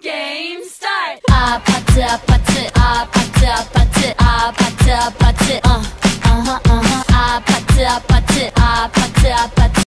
Game start. APT.